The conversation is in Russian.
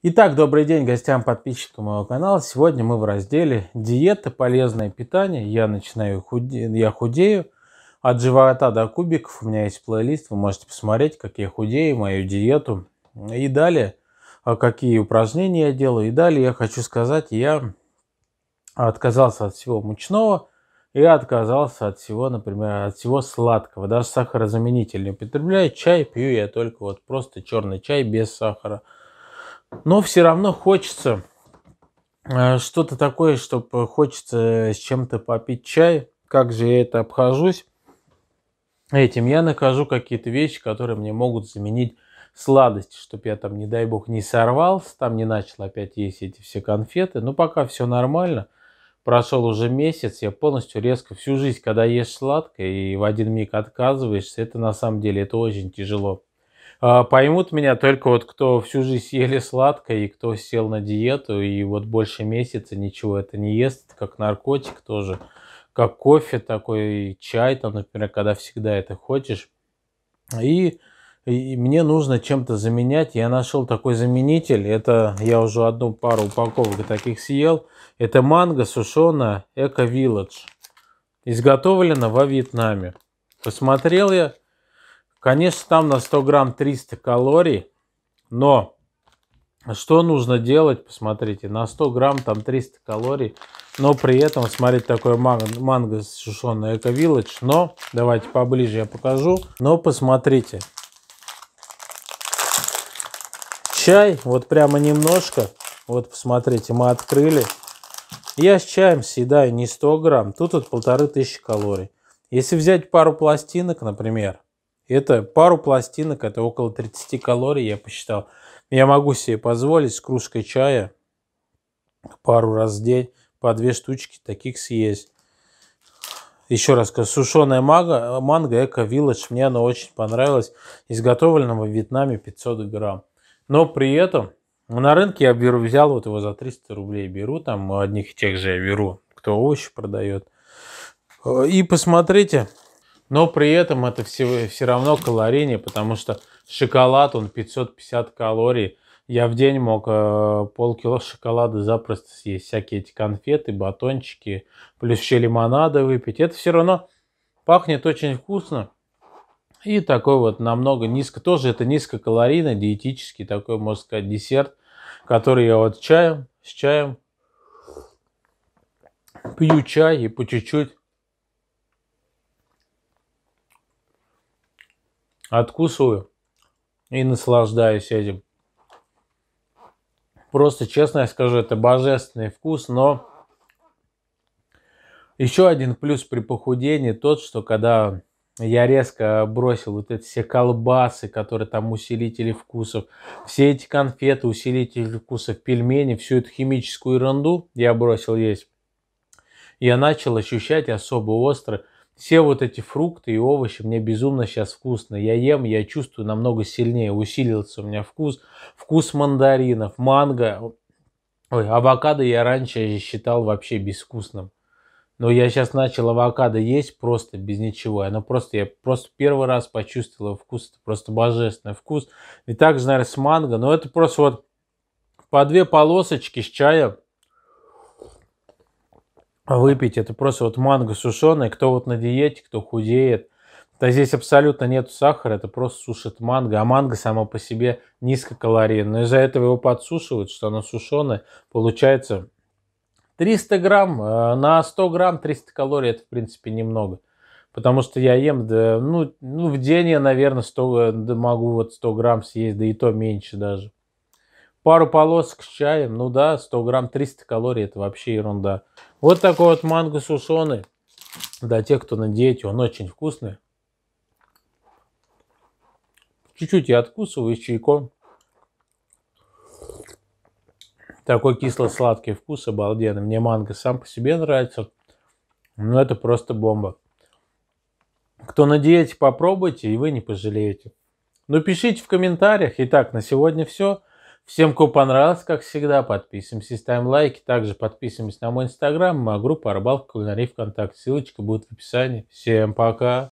Итак, добрый день гостям, подписчикам моего канала. Сегодня мы в разделе «Диета, полезное питание». Я худею. От живота до кубиков у меня есть плейлист. Вы можете посмотреть, как я худею, мою диету. И далее, какие упражнения я делаю. И далее я хочу сказать, я отказался от всего мучного. Я отказался от всего, например, от всего сладкого. Даже сахарозаменитель не употребляю. Чай пью я только вот просто черный чай без сахара. Но все равно хочется что-то такое, чтобы хочется с чем-то попить чай. Как же я это обхожусь? Этим я нахожу какие-то вещи, которые мне могут заменить сладость, чтобы я там, не дай бог, не сорвался, там не начал опять есть эти все конфеты. Но пока все нормально. Прошел уже месяц, я полностью резко всю жизнь, когда ешь сладкое и в один миг отказываешься, это на самом деле это очень тяжело. Поймут меня только вот кто всю жизнь ели сладкое и кто сел на диету и вот больше месяца ничего это не ест, это как наркотик тоже, как кофе такой, чай там, например, когда всегда это хочешь. И мне нужно чем-то заменять. Я нашел такой заменитель, это я уже одну пару упаковок таких съел. Это манго сушеная Eco Village, изготовлена во Вьетнаме. Посмотрел я. Конечно, там на 100 грамм 300 калорий, но что нужно делать, посмотрите, на 100 грамм там 300 калорий, но при этом, смотрите, такое манго сушеное Eco Village, но, давайте поближе я покажу, но посмотрите, чай, вот прямо немножко, вот посмотрите, мы открыли, я с чаем съедаю не 100 грамм, тут вот 1500 калорий. Если взять пару пластинок, например, это пару пластинок, это около 30 калорий, я посчитал. Я могу себе позволить с кружкой чая пару раз в день по 2 штучки таких съесть. Еще раз скажу, сушеная манго Eco Village, мне она очень понравилась. Изготовлена во Вьетнаме 500 грамм. Но при этом на рынке я беру, взял вот его за 300 рублей, беру там одних и тех же я беру, кто овощи продает. И посмотрите. Но при этом это все равно калорийнее, потому что шоколад, он 550 калорий. Я в день мог полкило шоколада запросто съесть. Всякие эти конфеты, батончики, плюс еще лимонада выпить. Это все равно пахнет очень вкусно. И такой вот намного низко, тоже это низкокалорийный, диетический такой, можно сказать, десерт, который я вот с чаем пью чай и по чуть-чуть откусываю и наслаждаюсь этим. Просто, честно я скажу, это божественный вкус, но еще один плюс при похудении тот, что когда я резко бросил вот эти все колбасы, которые там усилители вкусов, все эти конфеты, усилители вкусов, пельмени, всю эту химическую ерунду я бросил есть, я начал ощущать особо остро. Все вот эти фрукты и овощи мне безумно сейчас вкусно. Я ем, я чувствую намного сильнее. Усилился у меня вкус. Вкус мандаринов, манго. Ой, авокадо я раньше считал вообще безвкусным. Но я сейчас начал авокадо есть просто без ничего. Я просто первый раз почувствовал вкус. Это просто божественный вкус. И также, наверное, с манго. Но это просто вот по 2 полосочки с чая выпить, это просто вот манго сушеное, кто вот на диете, кто худеет, то здесь абсолютно нет сахара, это просто сушит манго, а манго само по себе низкокалорийное, но из-за этого его подсушивают, что оно сушеное, получается 300 грамм, на 100 грамм 300 калорий, это в принципе немного, потому что я ем, да, ну в день я, наверное, 100, да, могу вот 100 грамм съесть, да и то меньше даже. Пару полосок с чаем, ну да, 100 грамм 300 калорий, это вообще ерунда. Вот такой вот манго сушеный, для тех, кто на диете, он очень вкусный. Чуть-чуть я откусываю с чайком. Такой кисло-сладкий вкус, обалденный. Мне манго сам по себе нравится, но это просто бомба. Кто на диете, попробуйте, и вы не пожалеете. Ну, пишите в комментариях. Итак, на сегодня все. Всем, кому понравилось, как всегда, подписываемся, ставим лайки. Также подписываемся на мой инстаграм, моя группа «Рыбалка кулинарии» ВКонтакте. Ссылочка будет в описании. Всем пока!